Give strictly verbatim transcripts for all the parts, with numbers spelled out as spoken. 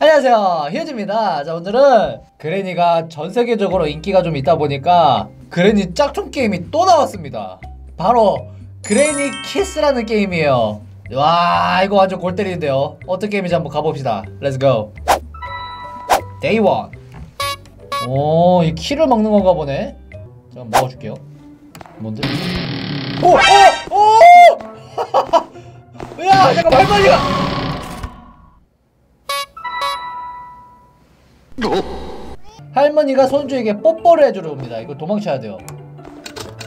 안녕하세요, 히어즈입니다. 자, 오늘은 그래니가 전세계적으로 인기가 좀 있다 보니까 그래니 짝퉁 게임이 또 나왔습니다. 바로 그래니 키스라는 게임이에요. 와, 이거 완전 골 때리는데요. 어떤 게임인지 한번 가봅시다. 렛츠고. 데이 원. 오, 이 키를 막는 건가 보네. 자, 먹어줄게요. 뭔데? 오! 오! 오! 야, 잠깐, 발 빨리 가! 할머니가 손주에게 뽀뽀를 해주러 옵니다. 이거 도망쳐야 돼요.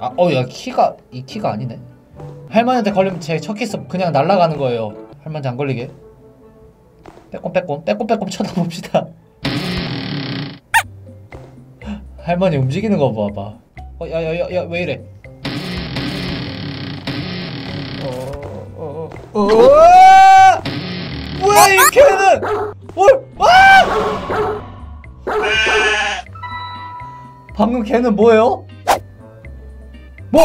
아, 어, 야, 키가, 이 키가 아니네. 할머니한테 걸리면 제 첫 키스 그냥 날아가는 거예요. 할머니한테 안 걸리게. 빼꼼빼꼼, 빼꼼빼꼼 쳐다봅시다. 할머니 움직이는 거 봐봐. 어, 야, 야, 야, 야, 왜 이래? 어, 어, 어, 어, 뭐야, 이 키는! 뭘, 아! 방금 걔는 뭐예요? 뭐?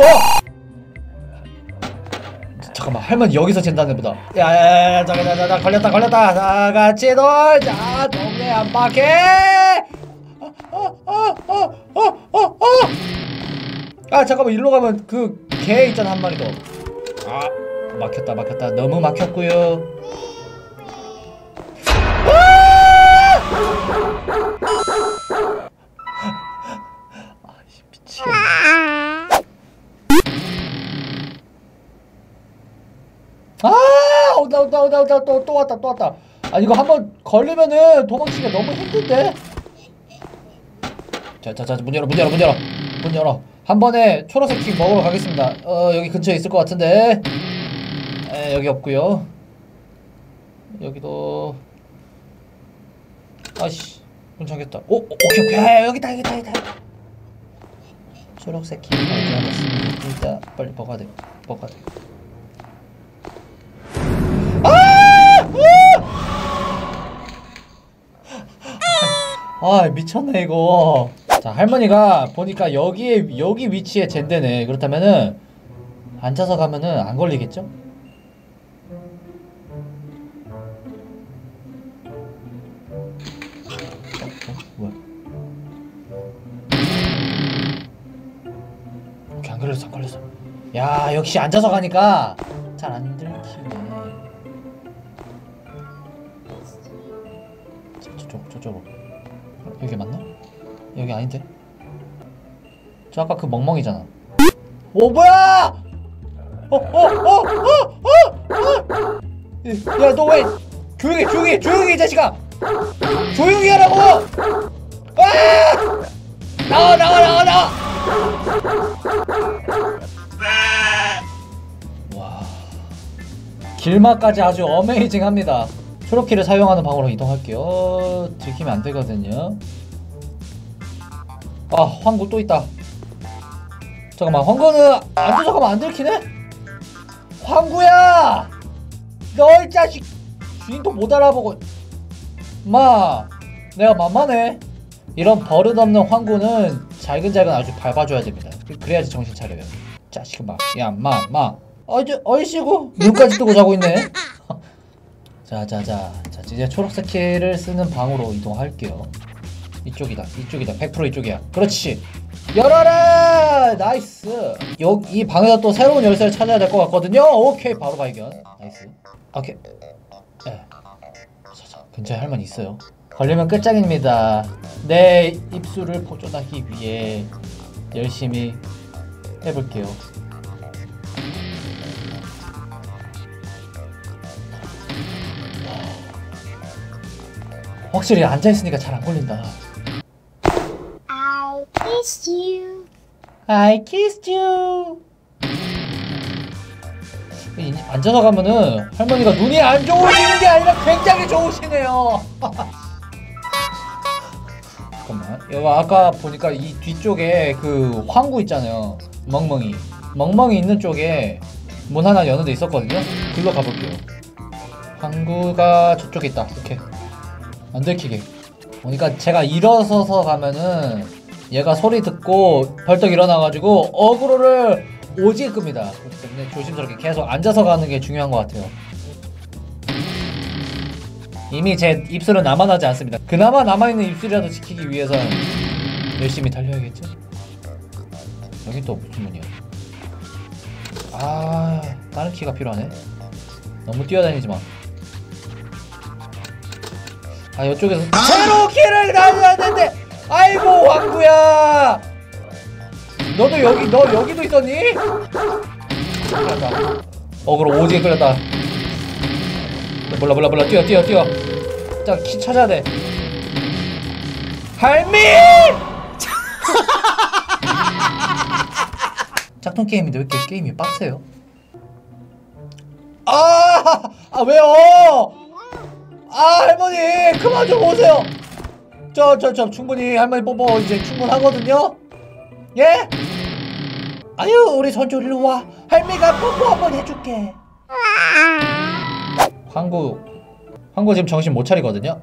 잠깐만, 할머니 여기서 잰다는보다. 야야야야, 자자자자, 걸렸다 걸렸다. 다 같이 놀자, 동네 한 바퀴. 어어어어어어. 아, 잠깐만, 일로 가면 그 개 있잖아, 한 마리 더. 아, 막혔다 막혔다, 너무 막혔고요. 아, 온다 온다 온다 온다, 또 또 왔다 또 왔다. 아, 이거 한번 걸리면은 도망치기가 너무 힘든데. 자자자, 문 열어 문 열어 문 열어 문 열어. 한 번에 초록색 킥 먹으러 가겠습니다. 어, 여기 근처에 있을 것 같은데. 에, 여기 없고요. 여기도. 아씨, 문 잠겼다. 오, 오케이 오케이. 아, 여기다 여기다 여기다. 초록색 킥 발견했습니다. 일단 빨리 먹어야 돼. 먹어야 돼. 아, 미쳤네 이거. 자, 할머니가 보니까 여기에, 여기 위치에 잰대네. 그렇다면은 앉아서 가면은 안 걸리겠죠? 뭐야? 오케이, 안 걸렸어 안 걸렸어. 야, 역시 앉아서 가니까 잘 안 들키네. 저쪽 저쪽으로. 여기 맞나? 여기 아닌데? 저 아까 그 멍멍이잖아. 오, 뭐야! 어, 어, 어, 어, 어, 어! 야, 너 왜! 조용히, 조용히, 조용히, 이 자식아! 조용히 하라고! 아! 나와, 나와, 나와, 나와! 와. 길막까지 아주 어메이징합니다. 초록키를 사용하는 방으로 이동할게요. 들키면 안 되거든요. 아, 황구 또 있다. 잠깐만, 황구는 앉아서 가면 안 들키네? 황구야! 너 이 자식! 주인도 못 알아보고. 마, 내가 만만해. 이런 버릇없는 황구는 잘근잘근 아주 밟아줘야 됩니다. 그래야지 정신 차려요. 자식은 막. 야, 마, 마. 어이구, 어이씨구. 눈까지 뜨고 자고 있네. 자자자, 자, 이제 초록색 키를 쓰는 방으로 이동할게요. 이쪽이다 이쪽이다, 백 퍼센트 이쪽이야. 그렇지, 열어라. 나이스. 여기 이 방에서 또 새로운 열쇠를 찾아야 될 것 같거든요. 오케이, 바로 발견. 나이스. 오케이. 네. 자자, 근처에 할머니 있어요. 걸리면 끝장입니다. 내 입술을 보존하기 위해 열심히 해볼게요. 확실히 앉아있으니까 잘 안 걸린다. I kissed you. I kissed you. 앉아서 가면은 할머니가 눈이 안 좋으시는 게 아니라 굉장히 좋으시네요. 잠깐만. 여봐, 아까 보니까 이 뒤쪽에 그 황구 있잖아요. 멍멍이. 멍멍이 있는 쪽에 문 하나 여는 데 있었거든요. 글로 가볼게요. 황구가 저쪽에 있다. 이렇게. 안 들키게. 그러니까 제가 일어서서 가면은 얘가 소리 듣고 벌떡 일어나가지고 어그로를 오지게 끕니다. 그렇기 때문에 조심스럽게 계속 앉아서 가는 게 중요한 것 같아요. 이미 제 입술은 남아나지 않습니다. 그나마 남아있는 입술이라도 지키기 위해서 열심히 달려야겠죠? 여기 또 무슨 문이야? 아... 다른 키가 필요하네. 너무 뛰어다니지 마. 아, 이쪽에서 새로 키를 남았는데, 아이고 왕구야. 너도 여기, 너 여기도 있었니? 어, 그럼 오지게 끌렸다. 몰라 몰라 몰라 뛰어 뛰어 뛰어. 자, 키 찾아야 돼. 할미! 짝퉁 게임인데 왜 이렇게 게임이 빡세요? 아, 아 왜요? 아, 할머니 그만 좀 오세요. 저 저 저 충분히 할머니 뽀뽀 이제 충분하거든요. 예? 아유, 우리 선조 일로 와. 할미가 뽀뽀 한번 해줄게. 황구 황구 지금 정신 못 차리거든요.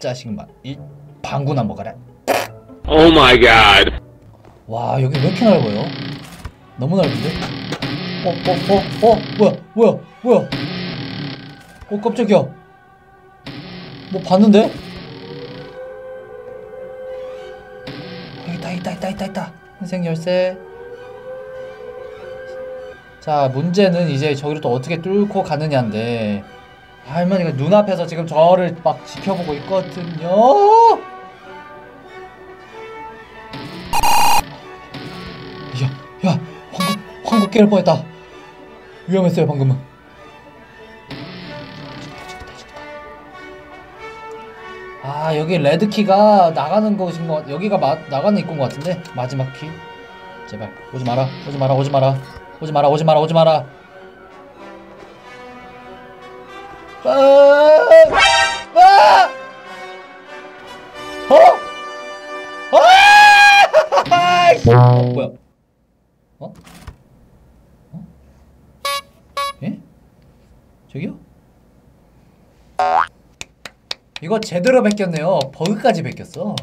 짜식만 이 방구나 먹어라. 오 마이 갓. 와, 여기 왜 이렇게 넓어요? 너무 넓은데? 어 어 어 어 뭐야 뭐야 뭐야? 어, 깜짝이야. 뭐 봤는데? 있다 있다 있다 있다 있다. 인생 열쇠. 자, 문제는 이제 저기를 또 어떻게 뚫고 가느냐인데, 할머니가 눈앞에서 지금 저를 막 지켜보고 있거든요. 야, 야, 황구, 황구 깨를 뻔했다. 위험했어요 방금은. 아, 여기 레드키가 나가는 거신 것 같.. 여기가 마, 나가는 입구인 것 같은데? 마지막 키? 제발 오지 마라 오지 마라 오지 마라 오지 마라 오지 마라 오지 마라. 아, 아! 어? 아! 어, 뭐야? 어? 어? 예? 저기요? 이거 제대로 벗겼네요. 버그까지 벗겼어.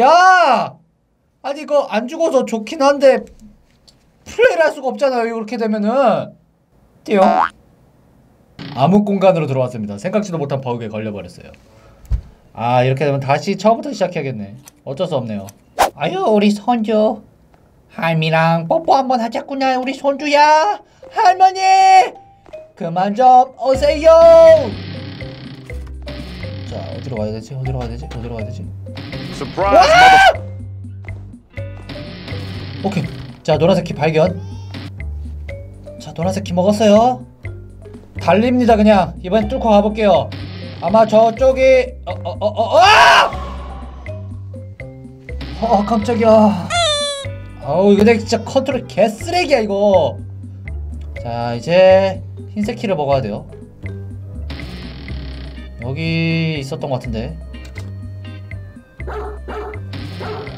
야! 아니, 이거 안 죽어서 좋긴 한데 플레이를 할 수가 없잖아요, 이렇게 되면은. 띠용. 암흑 공간으로 들어왔습니다. 생각지도 못한 버그에 걸려버렸어요. 아, 이렇게 되면 다시 처음부터 시작해야겠네. 어쩔 수 없네요. 아유, 우리 손주 할미랑 뽀뽀 한번 하자꾸나. 우리 손주야. 할머니 그만 좀 오세요. 자, 어디로 가야 되지? 어디로 가야 되지? 어디로 가야 되지? 서프라이즈! 오케이. 자, 노란색 키 발견. 자, 노란색 키 먹었어요. 달립니다, 그냥. 이번엔 뚫고 가볼게요. 아마 저쪽이... 어, 어, 어, 어, 어! 어, 깜짝이야. 아우, 이거 진짜 컨트롤 개쓰레기야, 이거. 자, 이제 흰색 키를 먹어야 돼요. 여기 있었던 것 같은데.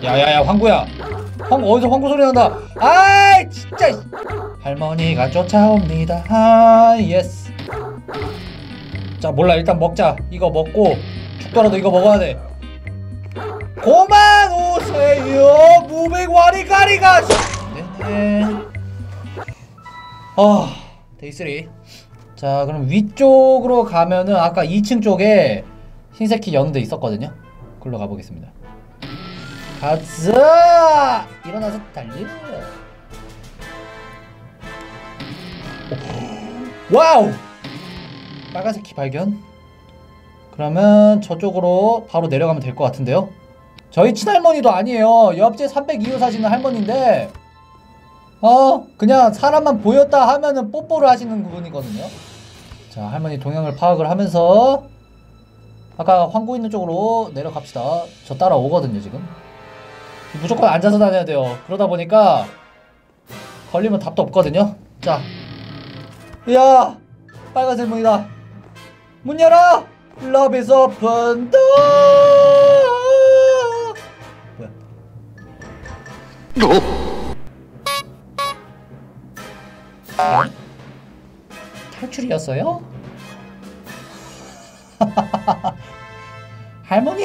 야야야, 황구야. 황구 어디서 황구 소리 난다. 아이 진짜. 할머니가 쫓아옵니다. 아, 예스. 자, 몰라, 일단 먹자. 이거 먹고 죽더라도 이거 먹어야 돼. 고만 오세요. 무백와리가리가. 네네. 아, 데이 쓰리. 자, 그럼 위쪽으로 가면은 아까 이 층 쪽에 흰색 키 여는 데 있었거든요? 글로 가보겠습니다. 가자! 일어나서 달려! 와우! 빨간색 키 발견? 그러면 저쪽으로 바로 내려가면 될 것 같은데요? 저희 친할머니도 아니에요. 옆집 삼백이 호 사시는 할머니인데, 어, 그냥 사람만 보였다 하면은 뽀뽀를 하시는 분이거든요? 자, 할머니 동향을 파악을 하면서 아까 황구 있는 쪽으로 내려갑시다. 저 따라오거든요, 지금. 무조건 앉아서 다녀야 돼요. 그러다 보니까 걸리면 답도 없거든요. 자, 이야, 빨간색 문이다. 문 열어. Love is open door. 뭐야? 어? 탈출이었어요? 할머니!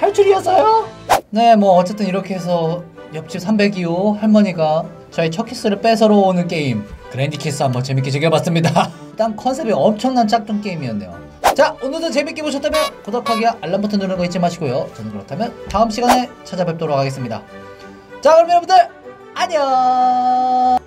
탈출이었어요? 네, 뭐 어쨌든 이렇게 해서 옆집 삼백이 호 할머니가 저희 첫 키스를 뺏으러 오는 게임 그랜드 키스 한번 재밌게 즐겨봤습니다. 일단 컨셉이 엄청난 짝퉁 게임이었네요. 자, 오늘도 재밌게 보셨다면 구독하기와 알람 버튼 누르는 거 잊지 마시고요. 저는 그렇다면 다음 시간에 찾아뵙도록 하겠습니다. 자, 그럼 여러분들 안녕.